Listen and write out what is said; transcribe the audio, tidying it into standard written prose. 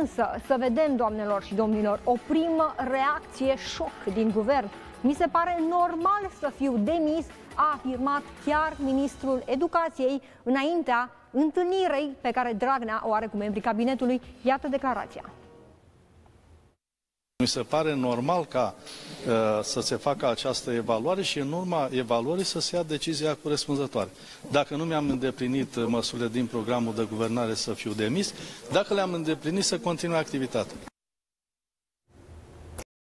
Însă, să vedem, doamnelor și domnilor, o primă reacție șoc din guvern. Mi se pare normal să fiu demis, a afirmat chiar ministrul Educației înaintea întâlnirii pe care Dragnea o are cu membrii cabinetului. Iată declarația. Mi se pare normal ca să se facă această evaluare și în urma evaluării să se ia decizia corespunzătoare. Dacă nu mi-am îndeplinit măsurile din programul de guvernare, să fiu demis, dacă le-am îndeplinit, să continui activitatea.